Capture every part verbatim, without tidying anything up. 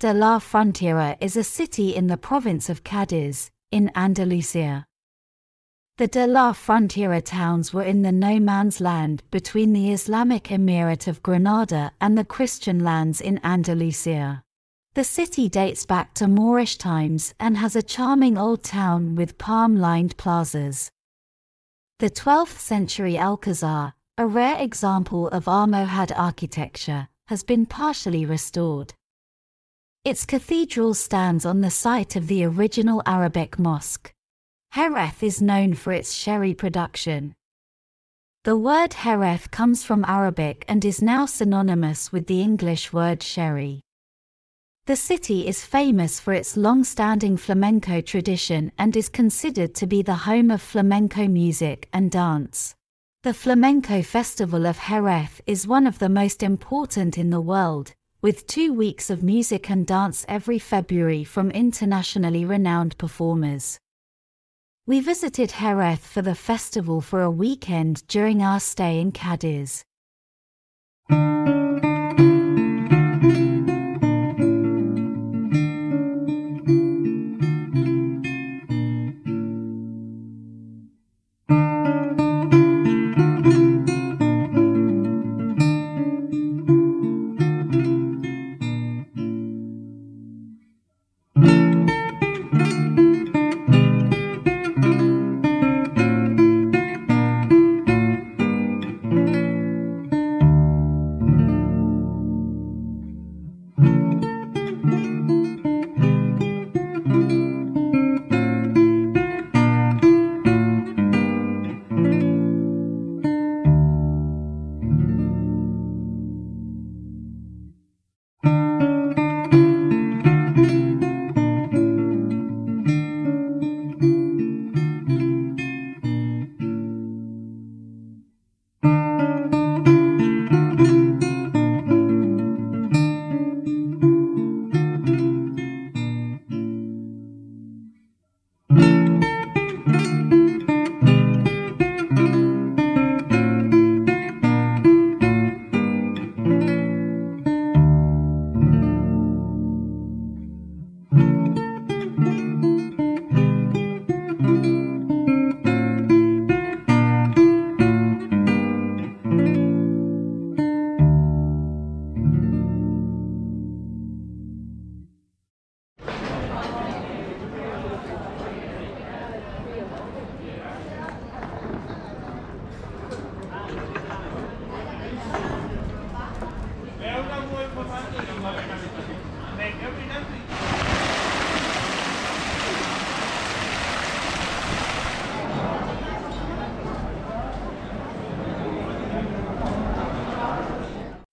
de la Frontera is a city in the province of Cádiz, in Andalusia. The de la Frontera towns were in the no-man's land between the Islamic Emirate of Granada and the Christian lands in Andalusia. The city dates back to Moorish times and has a charming old town with palm-lined plazas. The twelfth century Alcazar, a rare example of Almohad architecture, has been partially restored. Its cathedral stands on the site of the original Arabic mosque. Jerez is known for its sherry production. The word Jerez comes from Arabic and is now synonymous with the English word sherry. The city is famous for its long-standing flamenco tradition and is considered to be the home of flamenco music and dance. The Flamenco Festival of Jerez is one of the most important in the world, with two weeks of music and dance every February from internationally renowned performers. We visited Jerez for the festival for a weekend during our stay in Cádiz.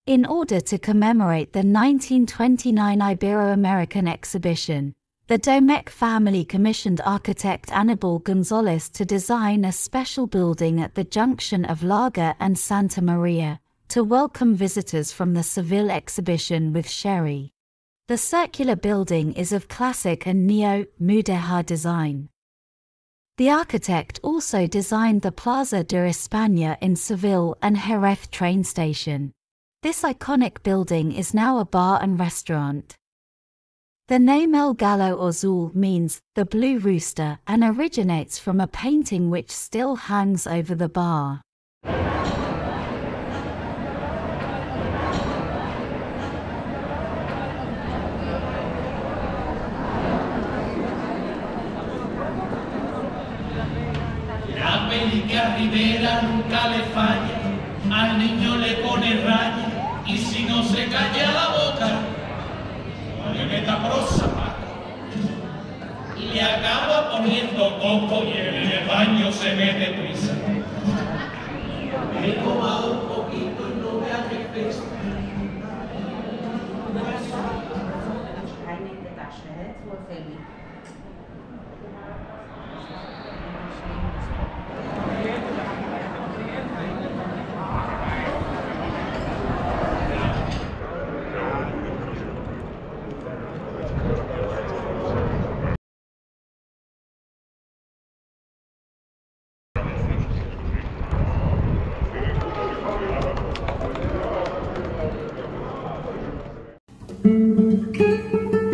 In order to commemorate the nineteen twenty-nine Ibero-American exhibition, the Domecq family commissioned architect Aníbal González to design a special building at the junction of Larga and Santa Maria, to welcome visitors from the Seville exhibition with sherry. The circular building is of classic and neo-Mudéjar design. The architect also designed the Plaza de España in Seville and Jerez train station. This iconic building is now a bar and restaurant. The name El Gallo Azul means the blue rooster and originates from a painting which still hangs over the bar. Al niño le pone raya. Y si no se calla la boca, no le meta prosa, y le acaba poniendo coco y en el baño se mete prisa. He tomado un poquito y no vea que pesa. Thank you.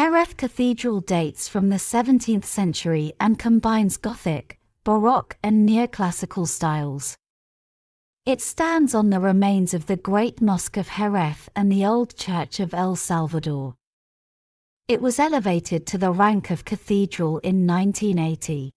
Jerez Cathedral dates from the seventeenth century and combines Gothic, Baroque and neoclassical styles. It stands on the remains of the Great Mosque of Jerez and the Old Church of El Salvador. It was elevated to the rank of cathedral in nineteen eighty.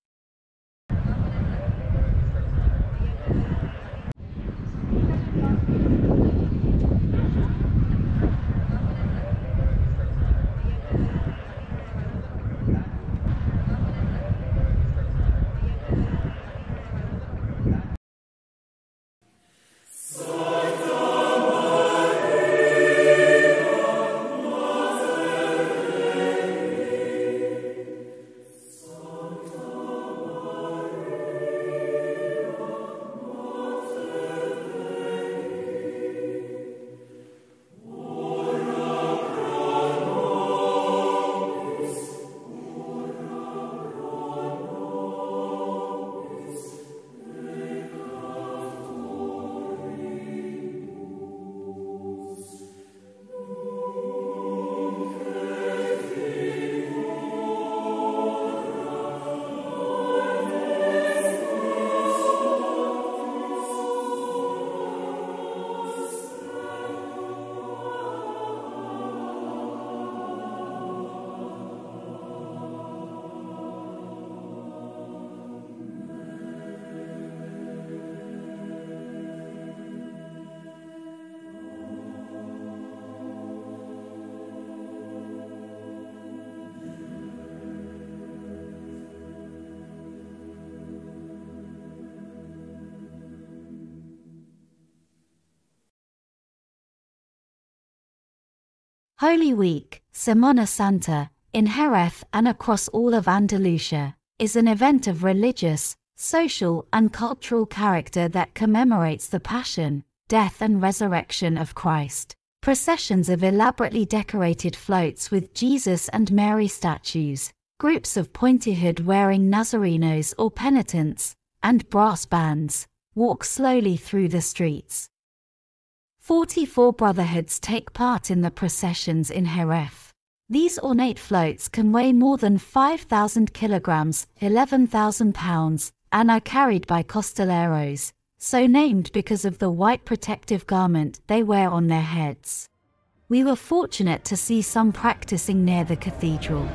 Holy Week, Semana Santa, in Jerez and across all of Andalusia, is an event of religious, social and cultural character that commemorates the Passion, Death and Resurrection of Christ. Processions of elaborately decorated floats with Jesus and Mary statues, groups of pointy-hood wearing Nazarenos or penitents, and brass bands, walk slowly through the streets. forty-four brotherhoods take part in the processions in Jerez. These ornate floats can weigh more than five thousand kilograms, eleven thousand pounds, and are carried by costaleros, so named because of the white protective garment they wear on their heads. We were fortunate to see some practicing near the cathedral.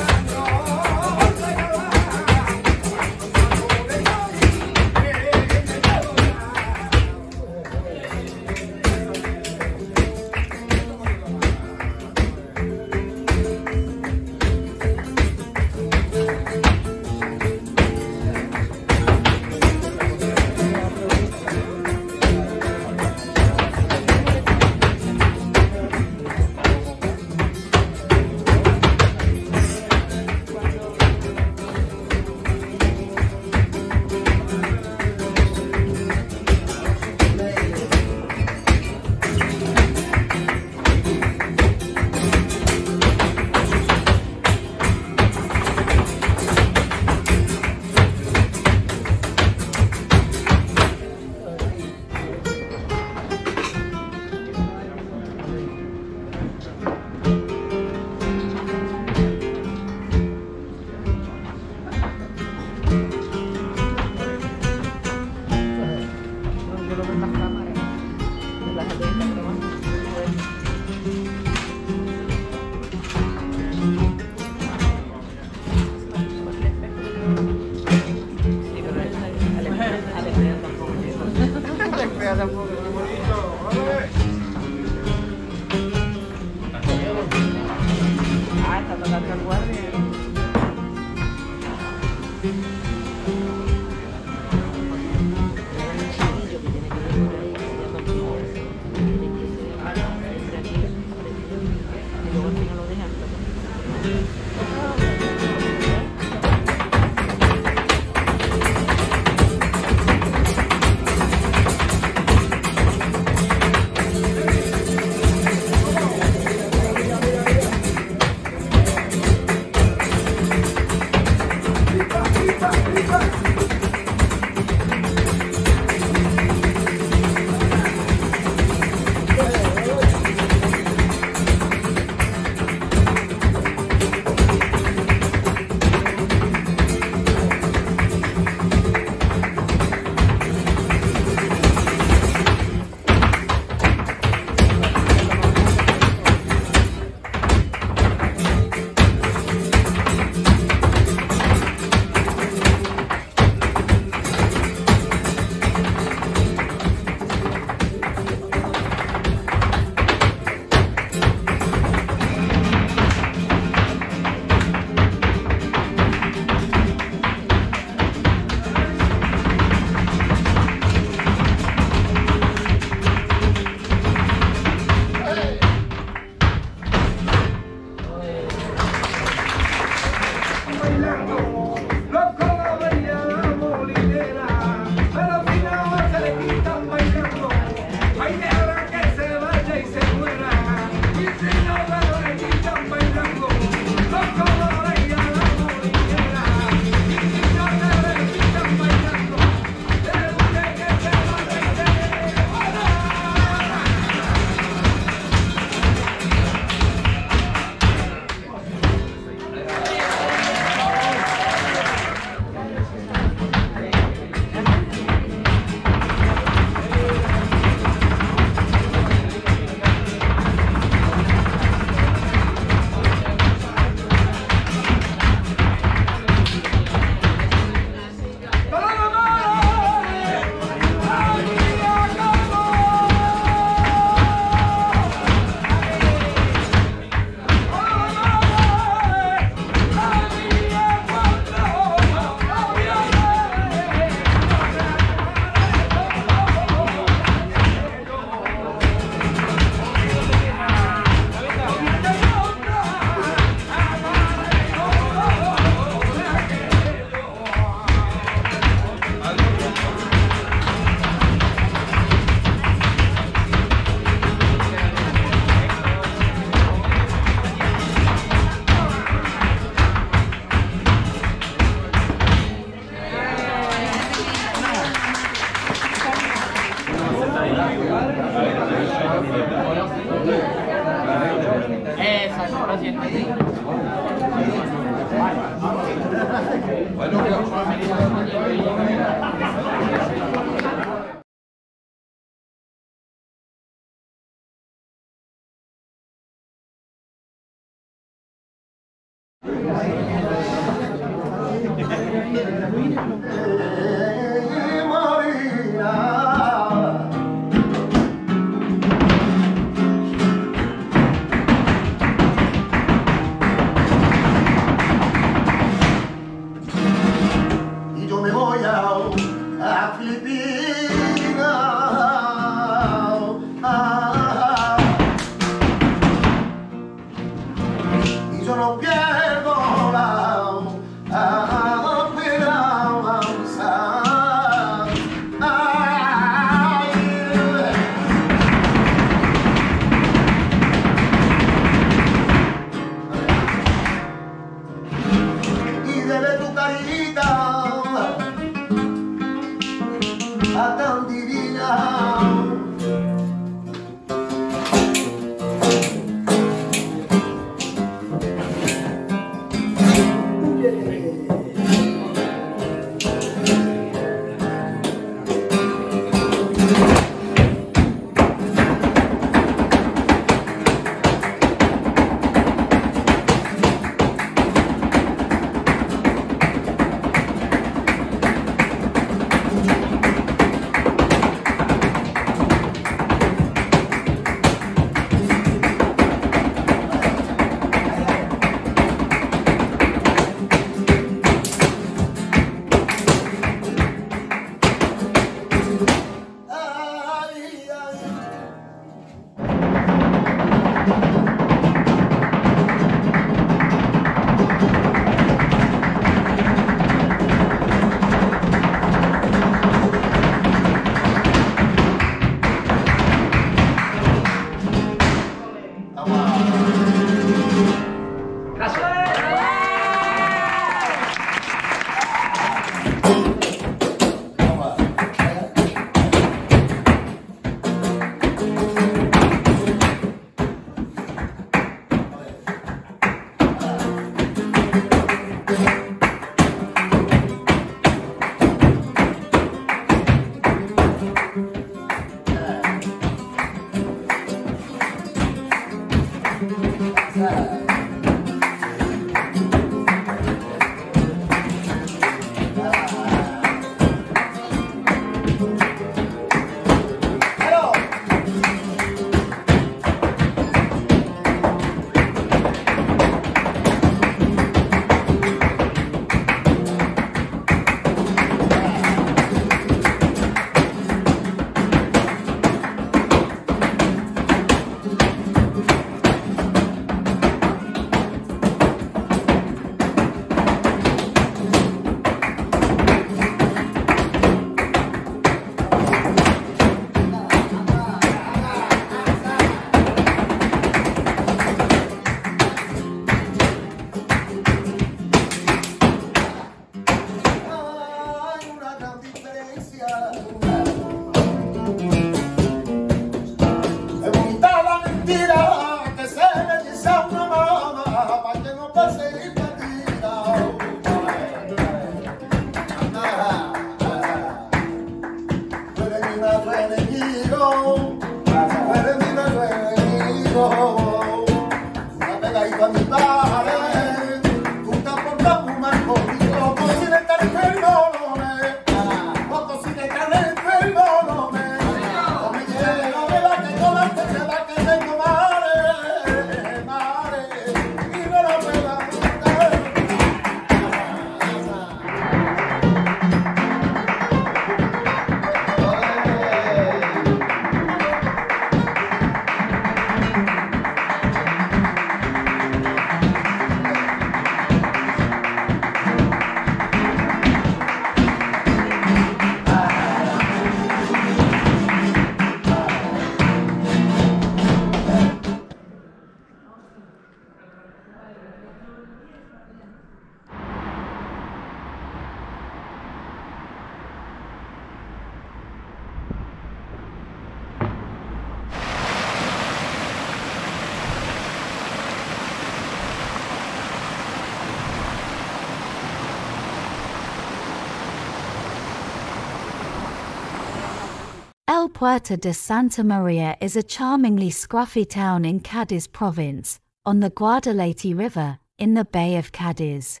Hotel Puerto de Santa Maria is a charmingly scruffy town in Cádiz province, on the Guadalete River, in the Bay of Cádiz.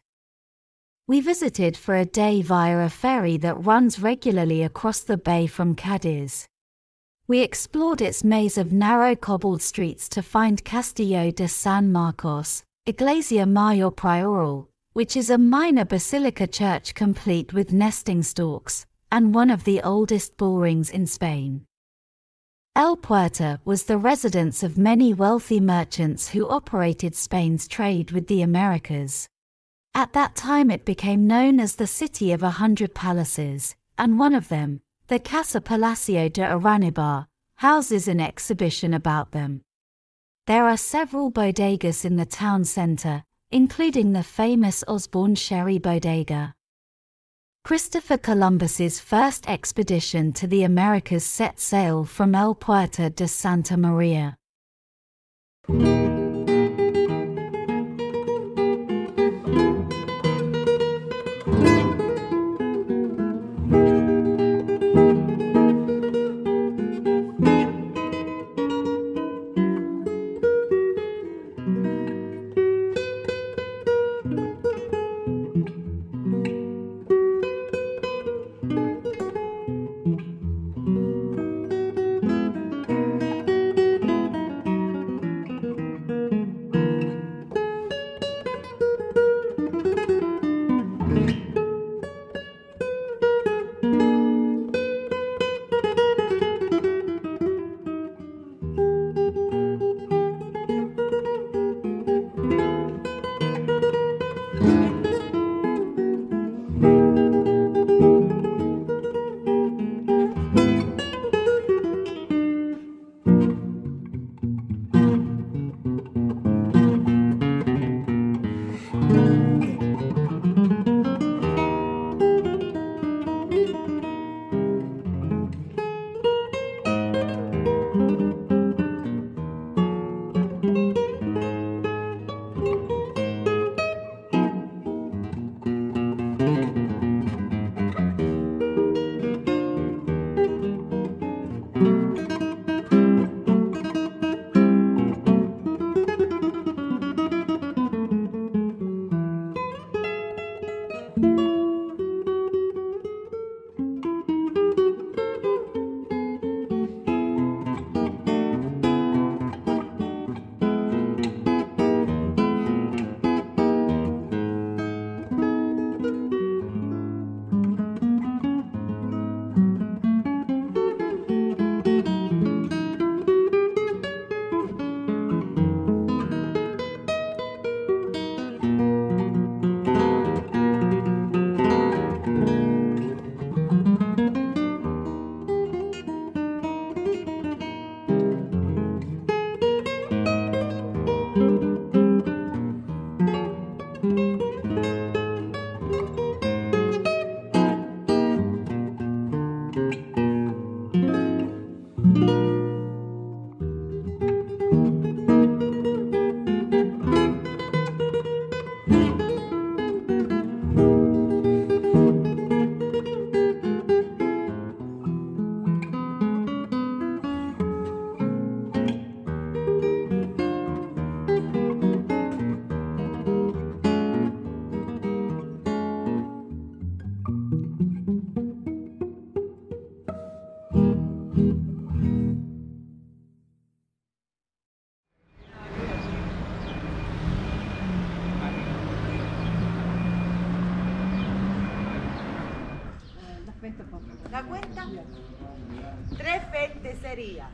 We visited for a day via a ferry that runs regularly across the bay from Cádiz. We explored its maze of narrow cobbled streets to find Castillo de San Marcos, Iglesia Mayor Prioral, which is a minor basilica church complete with nesting stalks, and one of the oldest bull rings in Spain. El Puerto was the residence of many wealthy merchants who operated Spain's trade with the Americas. At that time it became known as the City of a Hundred Palaces, and one of them, the Casa Palacio de Aranibar, houses an exhibition about them. There are several bodegas in the town centre, including the famous Osborne Sherry Bodega. Christopher Columbus's first expedition to the Americas set sail from El Puerto de Santa Maria. La cuenta tres veinte sería.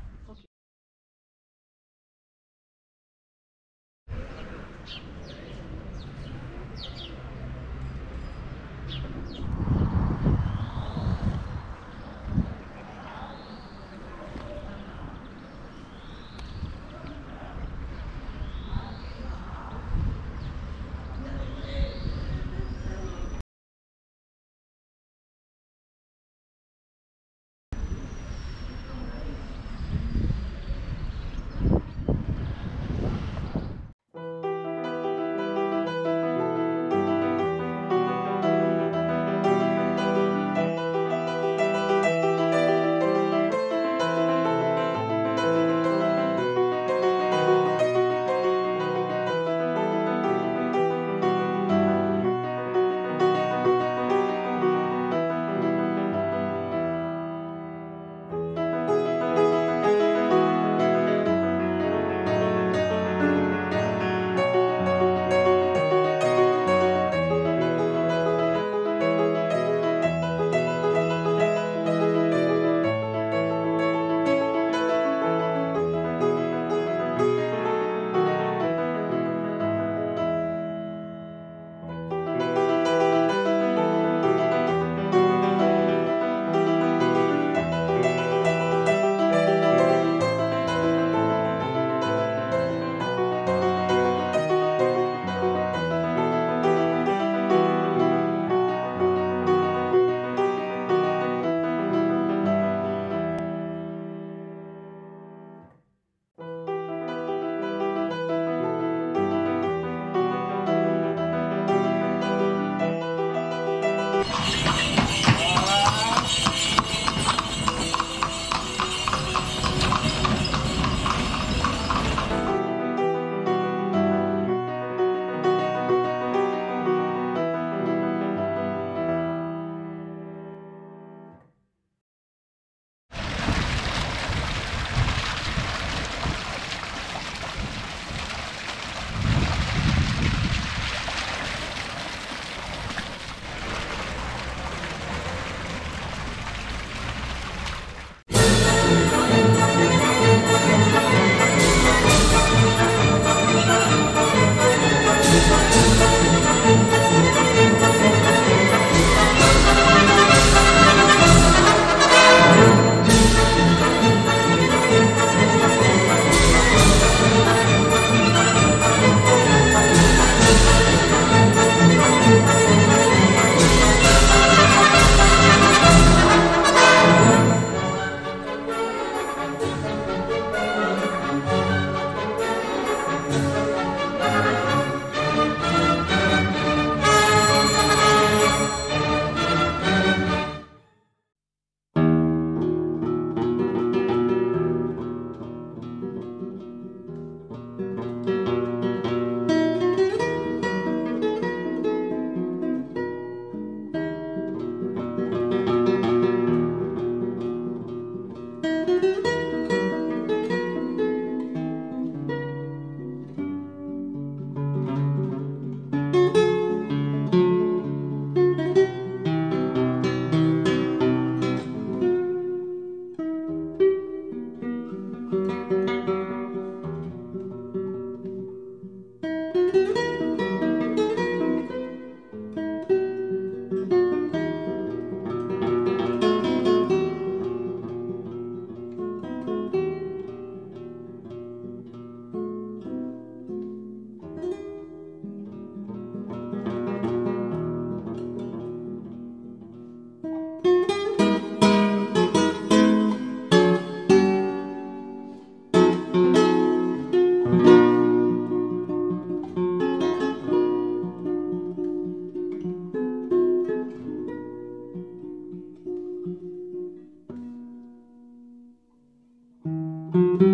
Thank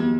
you.